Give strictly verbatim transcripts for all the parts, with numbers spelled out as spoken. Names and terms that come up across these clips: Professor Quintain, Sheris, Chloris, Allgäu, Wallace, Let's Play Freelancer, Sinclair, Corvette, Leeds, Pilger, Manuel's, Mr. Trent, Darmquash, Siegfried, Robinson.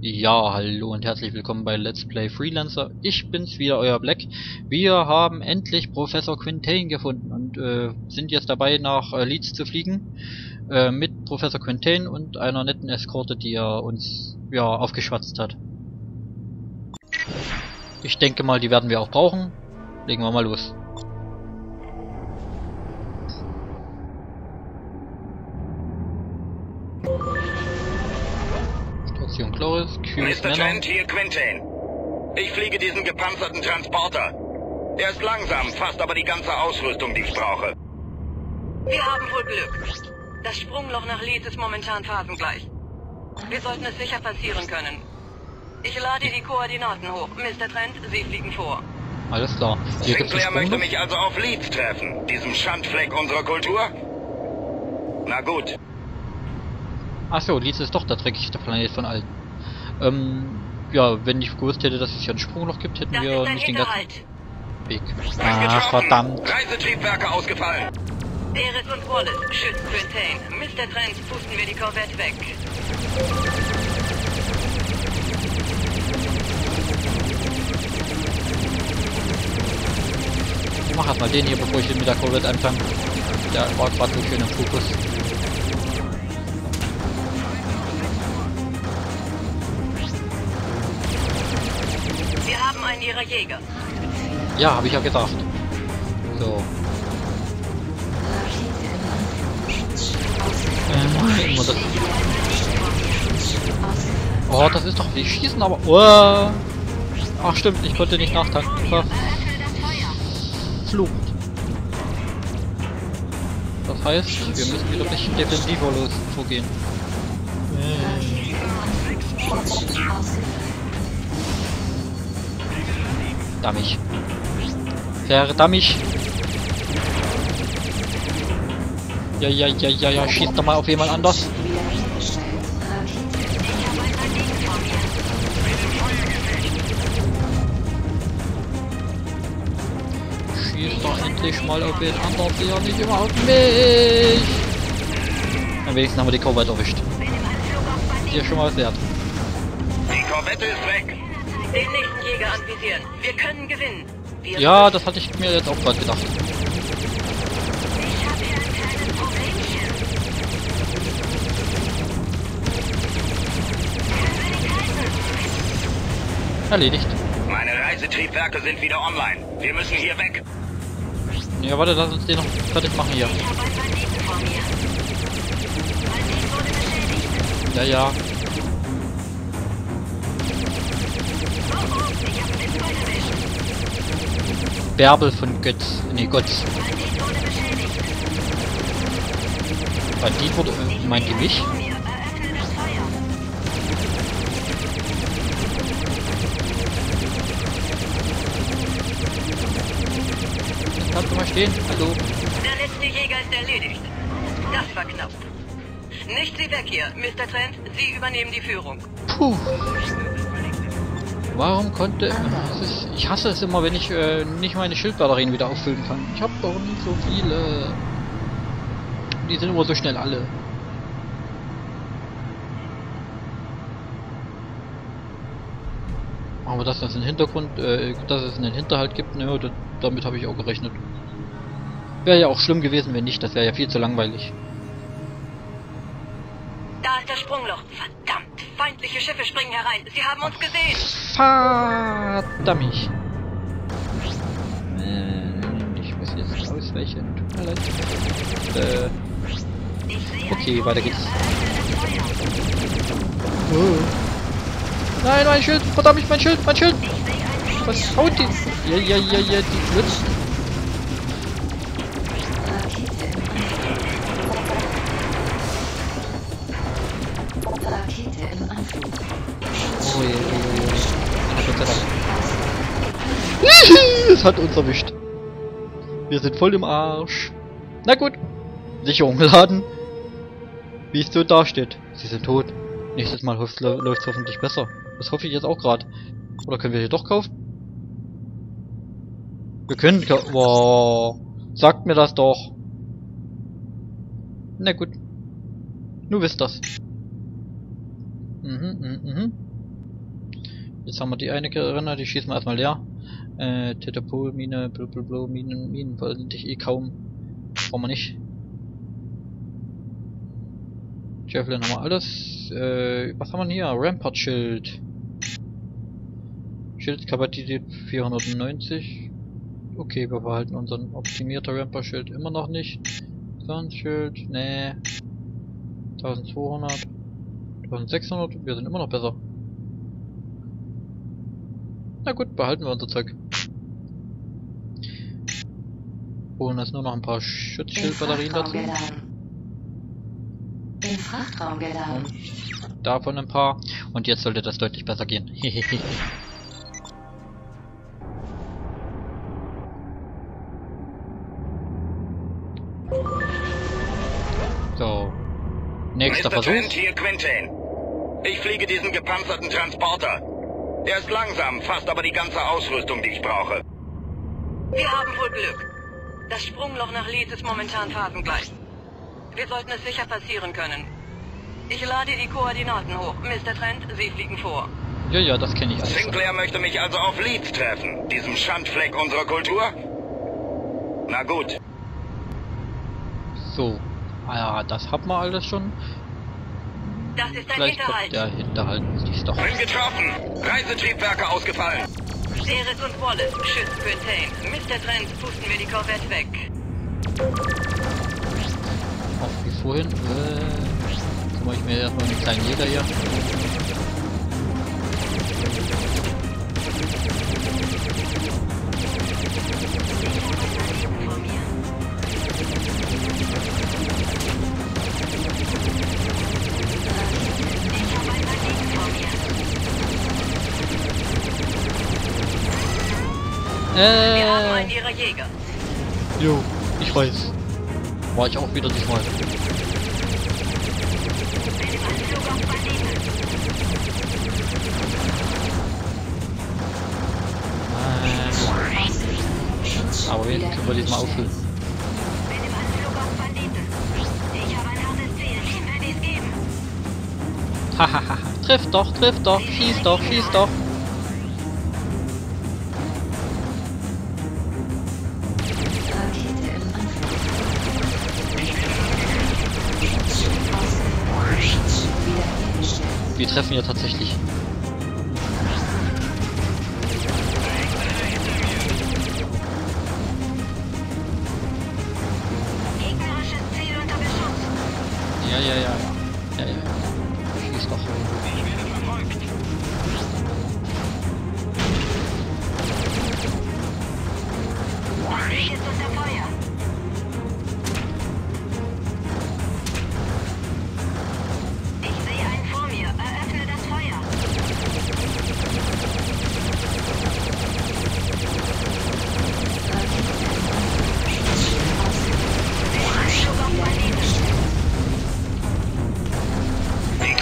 Ja, hallo und herzlich willkommen bei Let's Play Freelancer. Ich bin's wieder, euer Black. Wir haben endlich Professor Quintain gefunden und äh, sind jetzt dabei, nach äh, Leeds zu fliegen. Äh, mit Professor Quintain und einer netten Eskorte, die er uns ja aufgeschwatzt hat. Ich denke mal, die werden wir auch brauchen. Legen wir mal los. Chloris, Mister Trent, hier Quintain. Ich fliege diesen gepanzerten Transporter. Er ist langsam, fast aber die ganze Ausrüstung, die ich brauche. Wir haben wohl Glück. Das Sprungloch nach Leeds ist momentan phasengleich. Wir sollten es sicher passieren können. Ich lade die Koordinaten hoch. Mister Trent, Sie fliegen vor. Alles klar. Hier Sinclair möchte mich also auf Leeds treffen, diesem Schandfleck unserer Kultur? Na gut. Achso, Leeds ist doch der dreckigste Planet von allen. Ähm, ja, wenn ich gewusst hätte, dass es hier ein Sprungloch gibt, hätten das wir nicht Hinterhalt. Den ganzen Weg. Ah, verdammt. Reisetriebwerke ausgefallen. Sheris und Wallace schützen Quintain. Mister Trent, pusten wir die Corvette weg. Ich mach erstmal den hier, bevor ich mit der Corvette anfange. Der war gerade so schön im Fokus. Ihrer Jäger. Ja, habe ich ja gedacht. So. Ähm, das. Oh, das ist doch... Die schießen aber... Oh. Ach stimmt, ich konnte nicht nachtanken. Flucht. Das heißt, wir müssen wieder ein bisschen defensiver los vorgehen. Dammig. Verdammig. Ja, ja, ja, ja, ja. Schießt doch mal auf jemand anders. Schießt doch endlich mal auf jemand anders. Ja, nicht immer auf mich. Am wenigsten haben wir die Corvette erwischt. Ist ja schon mal was wert. Die Corvette ist weg. Den nächsten Jäger anvisieren. Wir können gewinnen. Wir ja, das hatte ich mir jetzt auch gerade gedacht. Ich habe hier ein kleines Problemchen. Erledigt. Meine Reisetriebwerke sind wieder online. Wir müssen hier weg. Ja, warte, lass uns den noch fertig machen hier. Ich habe einen Banditen vor mir. Bandit wurde beschädigt. Ja, ja. Bärbel von Götz. Nee, Götz. Bandit wurde... Äh, meint ihr mich? Kannst du mal stehen? Hallo? Der letzte Jäger ist erledigt. Das war knapp. Nicht Sie weg hier, Mister Trent. Sie übernehmen die Führung. Puh. Warum konnte... Es ist, ich hasse es immer, wenn ich äh, nicht meine Schildbatterien wieder auffüllen kann. Ich habe doch nicht so viele. Die sind immer so schnell alle. Aber dass das einen Hintergrund, äh, dass es einen Hinterhalt gibt, ne, das, damit habe ich auch gerechnet. Wäre ja auch schlimm gewesen, wenn nicht. Das wäre ja viel zu langweilig. Da ist das Sprungloch. Verdammt! Feindliche Schiffe springen herein. Sie haben uns gesehen. Verdammt. Äh, ich muss jetzt ausweichen. Tut mir leid. Äh. Okay, weiter geht's. Oh. Nein, mein Schild. Verdammt, mein Schild, mein Schild. Was haut die? Ja, ja, ja, ja, die Blitz. Es hat uns erwischt. Wir sind voll im Arsch. Na gut. Sicherung laden. Wie es so dasteht. Sie sind tot. Nächstes Mal läuft es hoffentlich besser. Das hoffe ich jetzt auch gerade. Oder können wir hier doch kaufen? Wir können... Wow. Sagt mir das doch. Na gut. Nur wisst das. Mhm, mhm, mhm. Jetzt haben wir die eine Rinne, die schießen wir erstmal leer. Äh, Tetapolmine, blablabla, Minen, Minen wollen dich eh kaum. Brauchen wir nicht. Javelin haben wir alles. Äh, was haben wir hier? Rampart-Schild. Schildkapazität vierhundertneunzig. Okay, wir behalten unseren optimierter Rampart-Schild immer noch nicht. Fernschild, nee. zwölfhundert. sechzehnhundert, wir sind immer noch besser. Na gut, behalten wir unser Zeug. Holen jetzt nur noch ein paar Schutzschildbatterien dazu. Im Frachtraum geladen. Davon ein paar. Und jetzt sollte das deutlich besser gehen. So. Nächster Mister Versuch. Trent, hier Quintain. Ich fliege diesen gepanzerten Transporter. Er ist langsam, fast aber die ganze Ausrüstung, die ich brauche. Wir haben wohl Glück. Das Sprungloch nach Leeds ist momentan fahrtengleich. Wir sollten es sicher passieren können. Ich lade die Koordinaten hoch. Mister Trent, Sie fliegen vor. Ja, ja, das kenne ich alles. Sinclair möchte mich also auf Leeds treffen, diesem Schandfleck unserer Kultur? Na gut. So. Ah, das haben wir alles schon. Das ist ein Vielleicht Hinterhalt. Der Hinterhalt ist doch. Bin getroffen. Reisetriebwerke ausgefallen. Sheris und Wallace schützt Quintain. Mister Trent, pusten wir die Corvette weg. Auch wie vorhin. Äh, jetzt mache ich mir erstmal einen kleinen Jäger hier. Wir haben einen ihrer Jäger. Jo, ich weiß. War ich auch wieder diesmal. Äh, aber jetzt können wir diesmal auffüllen. Hahaha, triff doch, triff doch, schieß doch, schieß doch. Wir treffen ja tatsächlich. Gegnerisches Ziel unter Beschuss. Ja, ja, ja. Ja, ja. Schieß doch. Ich werde verfolgt. Das Ziel ist unter Feuer.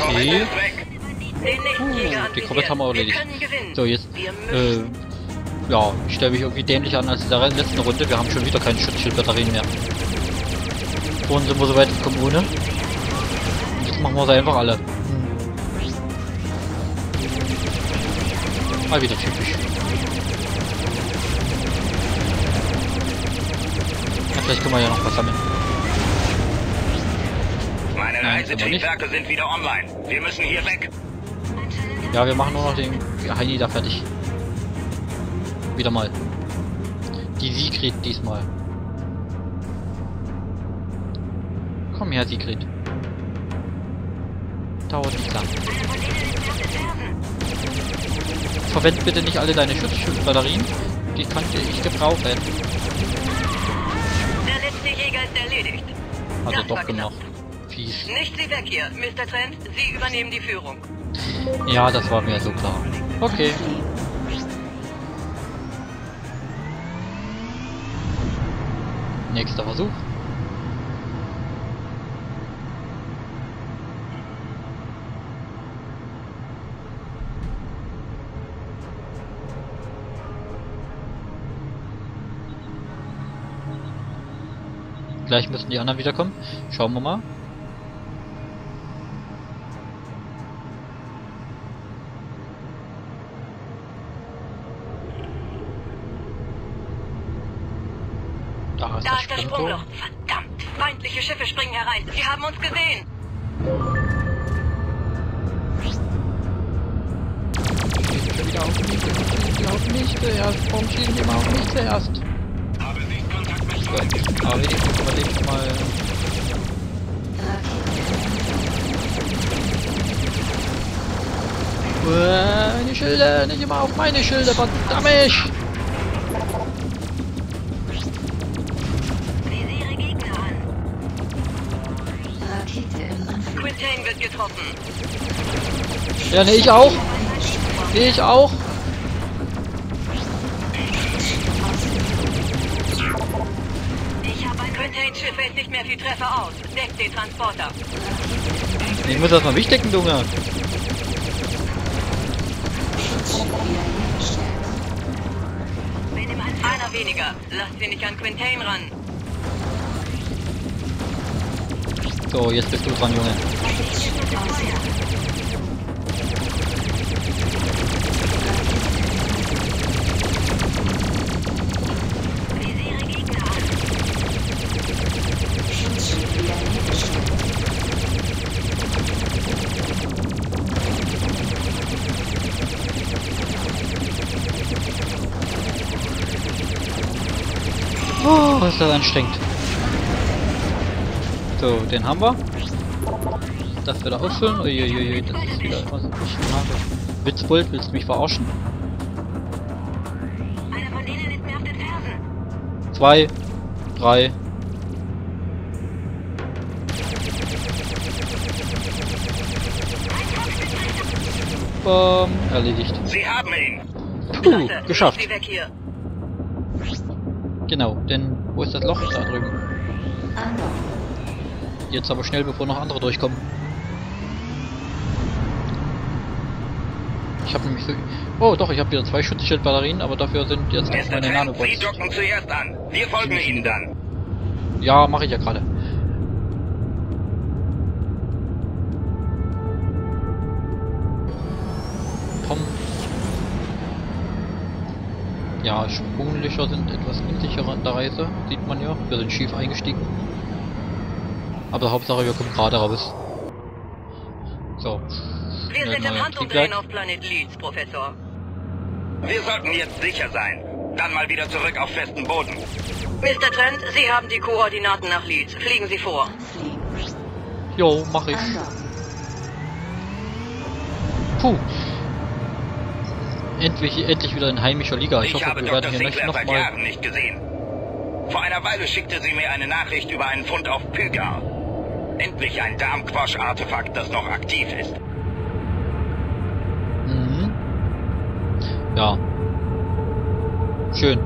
Uh, die Korvette haben wir erledigt. So, jetzt, äh, ja, ich stelle mich irgendwie dämlich an als in der letzten Runde. Wir haben schon wieder keine Schutzschildbatterien mehr. Vorhin sind wir so weit gekommen ohne. Und jetzt machen wir sie einfach alle. Mal wieder typisch. Ja, vielleicht können wir ja noch was sammeln. Meine Reisetriebwerke sind wieder online. Wir müssen hier weg. Ja, wir machen nur noch den Heini da fertig. Wieder mal. Die Siegfried diesmal. Komm her, Siegfried. Dauert nicht lang. Verwend bitte nicht alle deine Schutzschildbatterien. Die kannte ich gebrauchen. Der letzte Jäger ist erledigt. Hat er doch gemacht. Fies. Nicht Sie weg hier, Mister Trent. Sie übernehmen die Führung. Ja, das war mir so klar. Okay. Nächster Versuch. Gleich müssen die anderen wiederkommen. Schauen wir mal. Da ist das, das Sprungloch. Verdammt, feindliche Schiffe springen herein. Sie haben uns gesehen. Bitte auf mich, bitte auf mich zuerst. Warum schießen die immer auf mich zuerst? Habe nicht Kontakt mit Feind. Aber wenigstens überlegt mal. Meine Schilder, nicht immer auf meine Schilder, verdammt! Visiere Gegner an. Rakete im Anflug. Quintain wird getroffen. Ja, ne, ich auch. Ich auch. Ich habe ein Quintain-Schiff, hält nicht mehr viel Treffer aus. Deckt den Transporter. Ich muss das mal mich decken, Dunge. Einer weniger. Lasst sie nicht an Quintain ran. So, jetzt bist du dran, Junge. Oh, ist das anstrengend. So, den haben wir. Das wieder auffüllen. Uiuiui, das ist wieder etwas. Witzbold, willst du mich verarschen? Einer von denen ist mir auf den Fersen. Zwei, drei. Bam, erledigt. Sie haben ihn. Puh, geschafft. Genau, denn wo ist das Loch da drüben? Jetzt aber schnell, bevor noch andere durchkommen. Ich habe nämlich so... Oh doch, ich habe wieder zwei Schutzschildbatterien, aber dafür sind jetzt auch meine Nanobots. Sie docken zuerst an. Wir folgen Ihnen dann. Ja, mache ich ja gerade. Komm. Ja, Sprunglöcher sind etwas unsicherer in der Reise, sieht man ja. Wir sind schief eingestiegen. Aber Hauptsache, wir kommen gerade raus. So. Wir sind im Handumdrehen auf Planet Leeds, Professor. Wir sollten jetzt sicher sein. Dann mal wieder zurück auf festen Boden. Mister Trent, Sie haben die Koordinaten nach Leeds. Fliegen Sie vor. Jo, mach ich. Puh. Endlich, endlich wieder in heimischer Liga. Ich, ich hoffe, habe wir Doktor Sinclair seit Jahren nicht gesehen. Vor einer Weile schickte sie mir eine Nachricht über einen Fund auf Pilger. Endlich ein Darmquash-Artefakt, das noch aktiv ist. Mhm. Ja. Schön.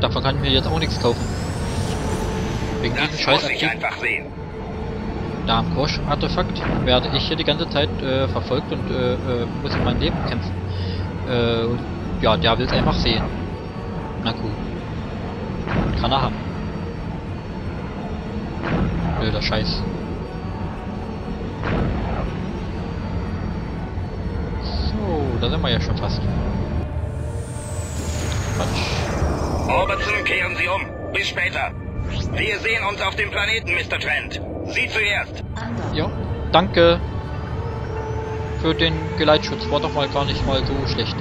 Davon kann ich mir jetzt auch nichts kaufen. Wegen diesem Scheiß muss ich einfach sehen. Darmquash-Artefakt werde ich hier die ganze Zeit äh, verfolgt und äh, äh, muss um mein Leben kämpfen. Äh, und, ja, der will es einfach sehen. Na gut. Kann er haben. Blöder Scheiß. So, da sind wir ja schon fast. Quatsch. Robinson, kehren Sie um. Bis später. Wir sehen uns auf dem Planeten, Mister Trent. Sie zuerst! Ja, danke für den Geleitschutz. War doch mal gar nicht mal so schlecht.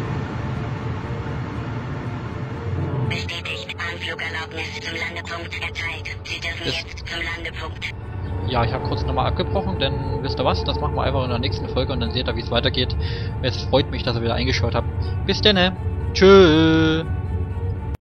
Bestätigt. Anflugerlaubnis zum Landepunkt erteilt. Sie dürfen das jetzt zum Landepunkt. Ja, ich habe kurz nochmal abgebrochen, denn wisst ihr was? Das machen wir einfach in der nächsten Folge und dann seht ihr, wie es weitergeht. Es freut mich, dass ihr wieder eingeschaut habt. Bis denne. Tschö.